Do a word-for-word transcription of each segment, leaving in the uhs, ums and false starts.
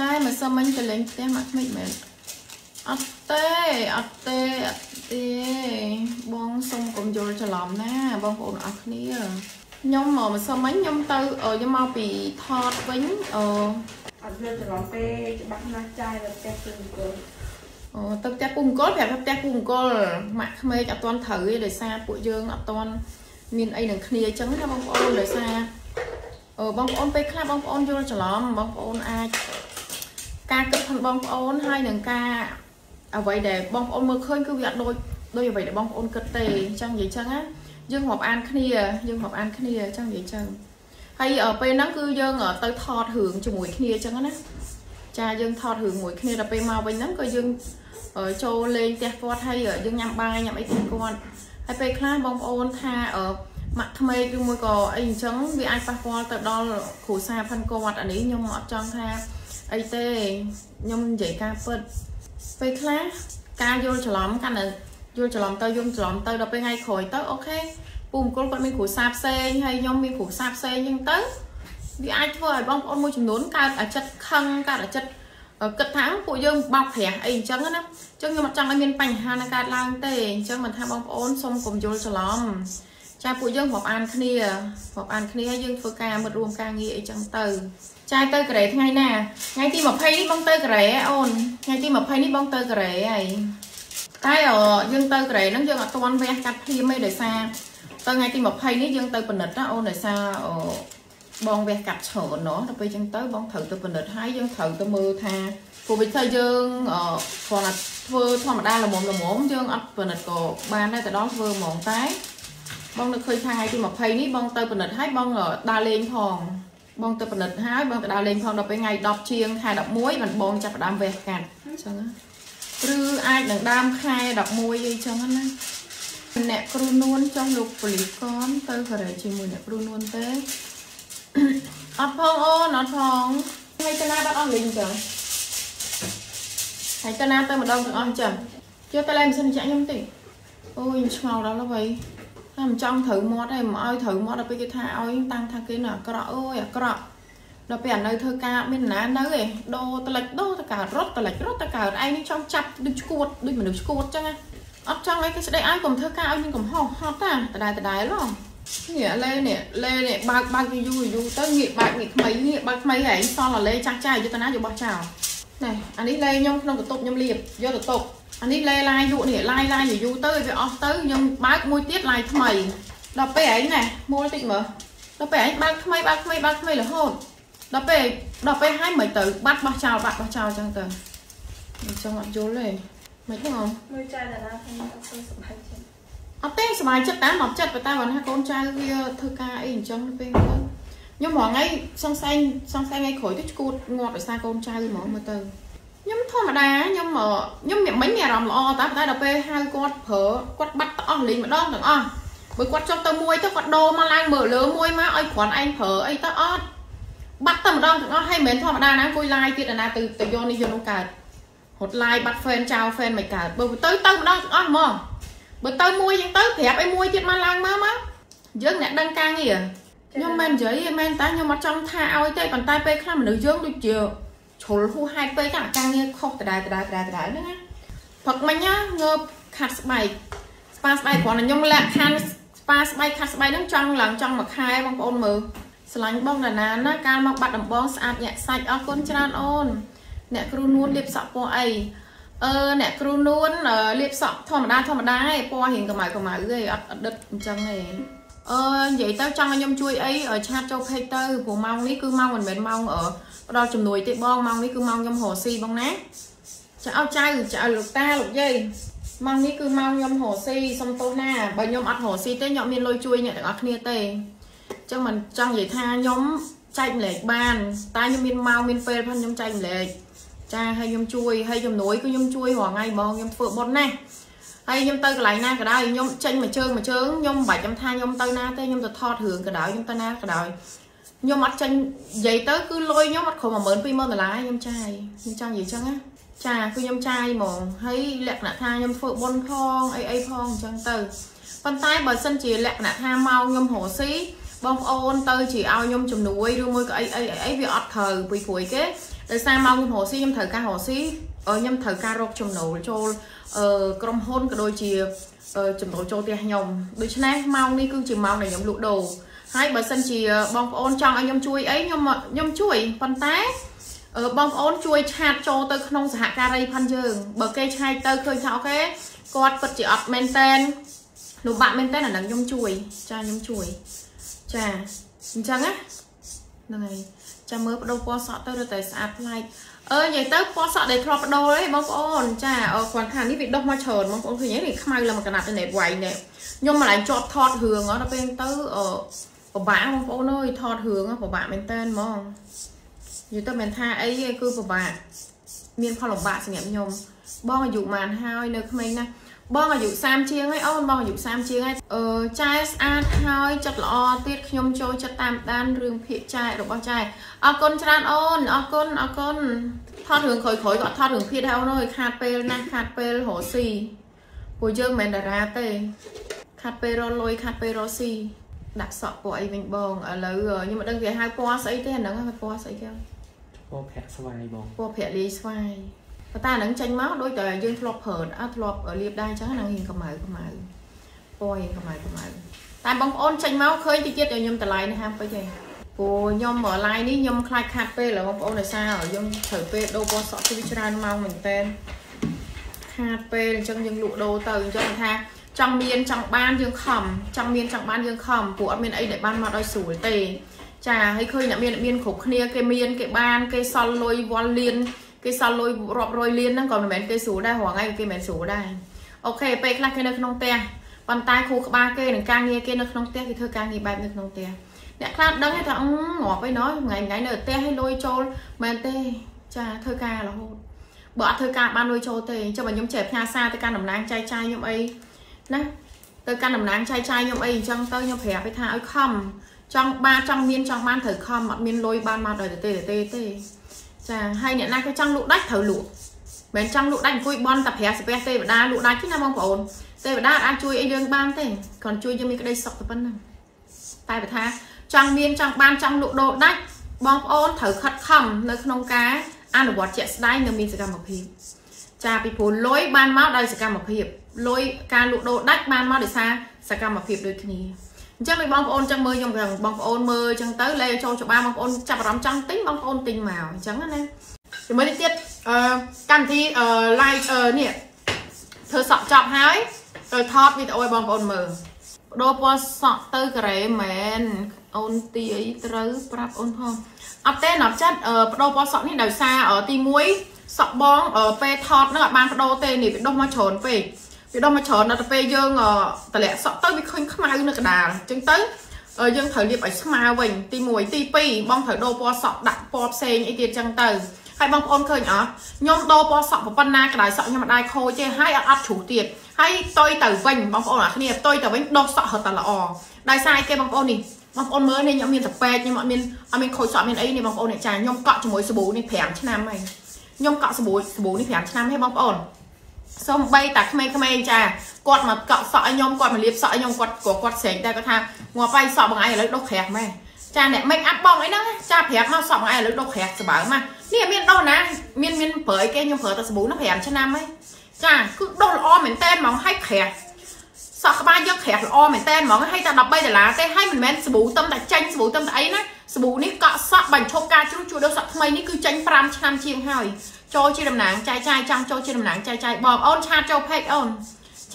Trai mà sao mình phải lên té mặt mình mệt. Ất tê, ất tê, ất tê. Bong xong cũng vô cho lắm nè, bong ổn ất ní à. Nhóm mà sao mình nhóm tư, ờ nhóm mau bị thọt vĩnh, ờ. Ất vô cho lắm tê, cho bắt nát chai là tê cùng cơ. Ờ, tớ tê cùng cơ, phải tê cùng cơ. Mặt mê cho toàn thử để xa bụi dương, ất toàn. Mình ấy đừng khía chấn cho bong ổn để xa. Ờ, bong ổn tê khá bong ổn vô cho lắm, bong ổn ai. Ca cực thân bong ôn hay nâng ca à vậy để bong ôn mơ khơi cứ việc đôi đôi vậy để bong ôn cực tề trong vậy chân á dương hộp an khnia dương hộp an khnia trong vậy chân hay ở bên nắng cứ dương ở tới thọt hưởng cho mũi khnia chân á cha dương thọt hưởng mũi khnia là bên màu bên nắng coi dương ở châu lên tẹt quạt hay ở dương nhằm bay nhằm ấy thì con hay bên khác bong ôn tha ở mặt mây cứ môi cò anh trắng vì ai phát qua tập đo khổ xa phân cô mặt ở đấy nhưng mà trong tha ấy tê nhung dậy ca phật phê khác ca vô cho lắm ca này vô cho lắm tao vô cho lắm tao đọc bên ngay khỏi tớ ok cùng cô con mình của sạp xe hay nhung mình của sạp xe nhưng tớ vì ai thôi bông con môi chúng nốn ca ở chất khăn ca ở chất ở cất tháng của dương bọc thẻ ấy chẳng hết á chứ nhưng mà trong cái miền bành hana ca lang tê chứ mà tham bông ôn xong cùng vô cho lắm cha của dương họp an khnia họp an khnia dương phơi ca một ruộng ca nghi ấy chẳng từ trai tơ cái đấy ngay nè ngay khi mà phay đi bông tơ cái đấy ôn ngay khi mà phay đi bông tơ cái đấy này tay ở dương tơ cái đấy nó dương ở toàn ve cắt thì mới để xa tơ ngay khi mà phay đi dương tơ phần đất đó ôn để xa ở bông ve cắt sổ nó nó bây chân tới bông thử từ phần đất hái dương thử từ mưa tha phụ bị thời dương ở còn là vừa thôi mà đa là một là muốn dương ở phần đất cổ ban đây từ đó vừa mòn tái bông được khơi khai khi mà phay đi bông tơ phần đất hái bông ở đa lên thòn bông tơ phần hai bông đào lên phong đọc cái ngày đọc chiêng hai đọc muối mình bông chặt đam về cạn chứ ai đừng đam khai đọc muối gì cho nó nè cừu nuôn trong lục lì con tơ phải để chìm mùi nè cừu nuôn thế ấp phong ô nó phong hay cho na bắt ăn linh chở hay cho na tơ một đông ăn chở chưa tơ lên xin chạy nhâm tỉ ôi màu đó là vậy làm trong thử mót đây mà ơi thử mót đập cái tha ơi tăng tha kia nọ cọ ơi à cọ đập bèn nơi thơ ca bên lá nơi này đô ta lệch đô ta cả rốt ta lệch rốt ta cả ai nó trong chặt được cuột được mà được cuột cho nghe ấp trong ấy cái đây ai còn thơ ca ơi nhưng còn hò hò ta ta đài ta đài luôn nghĩa lê nè lê nè ba ba cái vui vui tới nghiệp bạc nghiệp mấy nghiệp bạc mấy ấy so là lê chắc trai cho ta nói cho bò chào này anh ấy lê nhông không được tục nhông liệp do được tục anh ấy lê lai dụ này lai lai dụ tới về off tới nhưng bác môi tiết lai thầy đọc về ấy này mua tịnh mở đọc về ấy bác mày bác mày bác mày là hồn đọc về đọc về hai mấy tử bắt bao chào bạn bao chào chẳng tờ cho ngọn chú này mấy đúng không môi trai là ra không ấp tê sờ bài chất tám mọc chất và ta còn hai con trai kia thơ ca ấy trong bên nhưng mà ngay xong xanh xong xanh ngay khỏi tích cột ngọt ở xa con trai mở một tờ nhóm thôi mà đá nhưng mà nhóm miệng mấy nhà làm lo ta ta đập pe hai con phở quát bắt on lính mà đó được on với quát trong tao mua tao quát đô mà lang mở lỡ mua má ơi còn anh phở ấy tao on bắt tao mà đó được on hay mến thôi mà đá nắng coi like kia là từ từ vô đi vô nông cạn hột like bắt fan chào fan mày cả bữa tới tao mà đó được on mò bữa tới mua nhưng tới thẹp em mua chết mà lang má má dớt nè đăng ca nghỉ nhưng men giấy men ta nhưng mà trong tha ao tay còn tay pe khác mà nữ dớt được chiều chối hú hai bê cả càng nghe khóc từ đài từ đài từ đài từ đài nữa hoặc mình nhá ngơ khát bài spa bài còn là nhung lạ khăn spa bài khát bài nước trong làng trong mặc hai bông ôn mờ sánh bông là nà nó cao mặc bạt đồng bông sạch nhẹ sạch ở con tràn ôn nè kêu nuôn liệp sọ po ấy ờ nè kêu nuôn liệp sọ thò mà đá thò mà đá po hình cả mày cả mày dưới đất trong này ờ vậy tao trong anh nhung chui ấy ở chat châu hay tư của mong ní cứ mong mình mệt mong ở đo chùm nồi tê bong mong ní cứ mong nhom hồ si bong nát chảo chai chảo lục ta lục dây mong ní cứ mong nhom hồ si xong tô na bởi nhom ăn hồ si tới nhom miên lôi chui nhẹ được ăn nia tê cho mình trong vậy tha nhóm chanh lệ bàn ta nhom miên mau miên phê phân nhom chanh lệ cha hay nhom chui hay nhom nồi cứ nhom chui hoặc ngay bong nhom phượng bột nè hay nhom tơ cái này na cái đây nhom chanh mà trơn mà trơn nhom bảy trăm tha nhom tơ na tê nhom được thọt hưởng cái đảo nhom tơ na cái đảo nhóm mặt chanh giấy tới cứ lôi nhóm mặt khổ mà mớn phim mơn là lái nhóm trai nhóm trai gì chăng á trà cứ nhóm trai mà thấy lẹt nạ tha nhóm phượng bon phong ấy ấy phong chăng từ con tay bờ sân chỉ lẹt nạ tha mau nhóm hổ sĩ bông ôn tơ chỉ ao nhóm chùm núi đuôi môi cái ấy ấy ấy bị ọt thờ bị cuối kế Tại sao mau hồ xí nhâm thời ca hồ xí ở nhâm thời ca rộc chồng nấu cho crom hôn cả đôi chì chồng nấu cho tiền nhồng đôi chân này mau đi cứ chừng mau để nhầm lụ đồ hai bờ sân chì bong ôn trong anh nhâm chui ấy nhâm nhâm chui phân té bong ôn chui chặt cho tới không hạ ca đây phân dương bờ cây chai tới khơi tháo cái quạt vật chỉ up maintain lụ bạn maintain là nắng nhâm chui cha nhâm chui cha chăng á này cha mới bắt đầu qua sọ tới được tới sạp này ơi vậy tới qua sọ để thọp đồ đấy bông ôn cha ở quán hàng đi bị đông hoa trời bông ôn thì nhớ thì không ai là một cái nạp này quậy nè nhưng mà lại cho thọt hưởng nó bên tới ở của bạn bông ôn ơi thọt hưởng của bạn mình tên mà như tôi mình tha ấy cứ của bạn miền kho lộc bạn nhẹ nhom bông dụ màn hai nơi mình nè bông là dụ sam chiêng ấy ôn bông là dụ sam chiêng ấy ờ chai a hai chặt lọ tiết nhom trôi chặt tam tan rừng phịt chai được bao chai à con tran ôn à con à con thoát hưởng khởi khởi gọi thoát hưởng phịt đâu nơi khát pel na khát pel hổ xì hồi dương mình đã ra tê khát pel lôi khát pel xì đặt sọ của ấy mình bông ở lử nhưng mà đừng về hai qua sấy thế nó hai qua sấy kêu qua phẹt xoay bông qua phẹt lì xoay ta nắng tranh máu đôi trời dương flop hở đã flop ở liệp đai chẳng năng hình cầm mày cầm mày coi hình cầm mày cầm mày ta bóng ôn tranh máu khơi chi tiết cho nhom tờ lại này ham cái gì cô nhom mở lại ní nhom khai khát pê là bóng ôn là sao ở nhom thở pê đâu có sọ cái vichra mau mình tên khát pê trong những lụ đồ từ cho người ta trong miên trong ban dương khẩm trong miên trong ban dương khẩm của miên ấy để ban mặt đôi sủi tề trà hay khơi là miên miên khổ khnia cái miên cái ban cái son lôi von liên cái sao lôi rọp rồi liên nó còn mẹ cây số đây hoặc ngay cái mẹ số đây ok pe là cái nơi không te bàn tay khu ba cây đừng ca nghe cái nơi không te thì thưa ca nghe bài nơi không te đã khác đó hay thằng ngỏ với nó ngày ngày nở te hay lôi cho mẹ te cha thưa ca là hôn bỏ thưa ca ban lôi cho te cho bà nhóm trẻ nha xa tới ca nằm nang chai chai nhóm ấy nè tới ca nằm nang chai chai nhóm ấy trong tới nhóm hẹp với thao không trong ba trong miên trong ban thời không mặt miên lôi ban mặt đời tê tê tê chà, hay nhận ra cái trăng lụ đách thở lụ bên trăng lụ đách cùi bon tập hè spe tê và đa lụ đách chứ nam ông ổn tê và đa ai chui ấy đường ban tê còn chui cho mình cái đây sọc tập bên này tay phải tha trăng miên trăng ban trăng lụ độ đách bong ôn thở khật khẩm nơi không cá ăn được bọt chẹt đai nên mình sẽ cầm một hiệp chà bị phun lối ban máu đây sẽ cầm một hiệp lối ca lụ độ đách ban máu để xa sẽ cầm một hiệp đôi khi chắc mình bong ôn trăng mơ trong gần bong ôn mơ trăng tới lê cho cho ba bong ôn chặt vào đám trăng tính bong ôn tình màu trắng anh em thì mới đi tiếp cam thi like nè thơ sọ chọc hái rồi thọt vì ôi bong ôn mơ đô po sọ tư cái mền ôn tí trứ prap ôn thong ấp tên nạp chất đô po sọ này đầu xa ở ti muối sọ bong ở pe thọt nó là ban đô tên thì bị đông mà trốn về vì đâu mà chọn nó về dương tại lẽ sọ tới bị khơi khăm ai được đà chứng tới dương thời liệp ấy mà mình ti muối ti pi bong thời đô po sọ đặt po xe những tiền trăng từ hay bong ôn khơi nhở nhom đô po sọ của panna cái đài sọ nhưng mà đài khôi chơi hai ăn chủ tiền hay tôi từ vành bong ôn là cái này tôi từ vành đô sọ hợp là ò đài sai cái bong ôn này bong ôn mới nên nhom miền tập pe nhưng mà miền miền khôi sọ miền ấy này bong ôn này trà nhom cọ cho mỗi số bố này phèn chứ nam mày nhom cọ số bố bố này phèn chứ nam hay bong ôn xong bay tạc mê mê trà quạt mà cọ sọ nhom quạt mà liệp sọ nhom quạt của quạt sấy ta có thang ngoài bay sọ bằng ai lấy độc khẹt mày trà này mình áp bong ấy đó trà khẹt mà sọ bằng ai lấy độc khẹt sẽ bảo mà nè miên đâu nè miên miên phởi cái nhom phởi ta sẽ bú nó khẹt cho nam ấy trà cứ đâu là o mình tên mà hay khẹt sọ ba giấc khẹt là o mình tên mà hay ta đọc bay để lá tên hay mình men sẽ bú tâm tại tranh sẽ bú tâm tại ấy nè sẽ bú ní cọ sọ bằng chô ca chú chú đâu sọ mày ní cứ tranh pram cho nam chiêm hời cho chi đầm nắng chai chai trăng cho chi đầm nắng chai chai bọc ôn cha cho phê ôn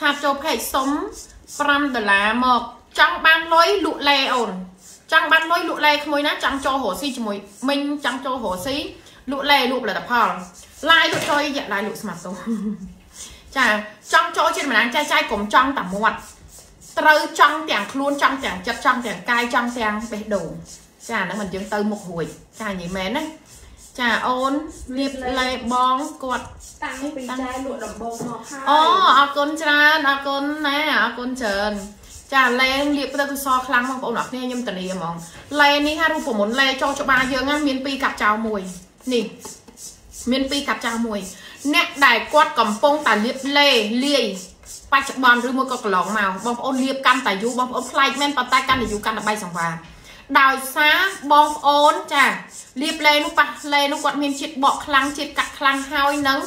cha cho phê sống pram đờ lá mọc trăng ban lối lụ lè ôn trăng ban lối lụ lè khôi ná trăng cho hồ si chỉ mùi mình trăng cho hồ si lụ lè lụ là tập hòn lai lụ cho dạ lai lụ smart tông chà trăng cho chi đầm nắng chai chai cùng trăng tẩm ngoặt trơ trăng tẻng luôn trăng tẻng chật trăng tẻng cay trăng tẻng bé đủ chà nó mình chứng tư một hồi chà nhỉ mến đấy chà ôn liệp lệ bóng quạt tăng vì chai lụa đầm bông ngọt hai con tràn à con nè à con trần chà lê liệp tôi cứ so khăn mà ông nói nghe nhưng tần liềm mong lê ní hai của muốn lê cho cho ba dương á miên pi cặp chào mùi nè miên pi cặp chào mùi nè đài quạt cầm phong tà liệp lê liề ba chục bàn rồi mua cọc lỏng màu bông ôn liệp căn tà du bông ôn fly men bàn tay căn để du căn là bay sòng vàng đào xá bom ôn chả liệp lên nó bật lên nó quạt miên chít bọt khăng chít cắt khăng hao nắng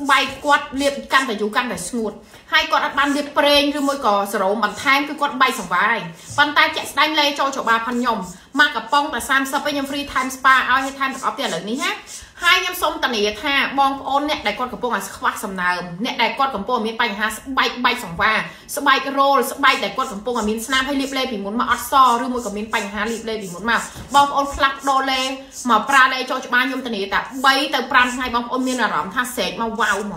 bay quạt liệp căn phải chú căn phải sụt hai con đã ban liệp prey rồi mới có sầu bản thay cứ con bay sảng vá này bàn tay chạy đánh lên cho chỗ bà phan nhom mà cả pong cả sam sắp với nhom free time spa ao hay time có tiền lợi ní hết hai nhom sông tần này ha bom ôn nè đại con của pong là khoác sầm nào nè đại con của pong miên bay ha bay bay sảng vá sắp bay roll sắp bay đại con của pong là miên snap hay liệp lên thì muốn mà ót so rồi mới có miên bay ha liệp lên thì muốn mà bom ôn flak đo lên mà pra đây cho chỗ ba nhom tần này ta bay từ pran hai bom ôn miên là rắm tha sệt mà wow mà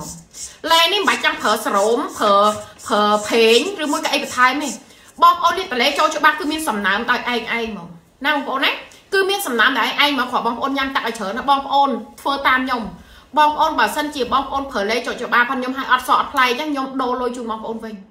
lên đi bảy trăm phở sồm phở phở phèn rồi mỗi cái ai thái mày bom ôn liệt lấy cho cho bác cứ miên sầm nám tại anh anh mà nam bom ôn đấy cứ miên sầm nám tại anh mà khỏi bom ôn nhăn tại chớ nó bom ôn phơ tam nhom bom ôn bảo sân chỉ bom ôn phở lấy cho cho ba con nhom hai ót sọt play chắc nhom đô lôi chung bom ôn vinh.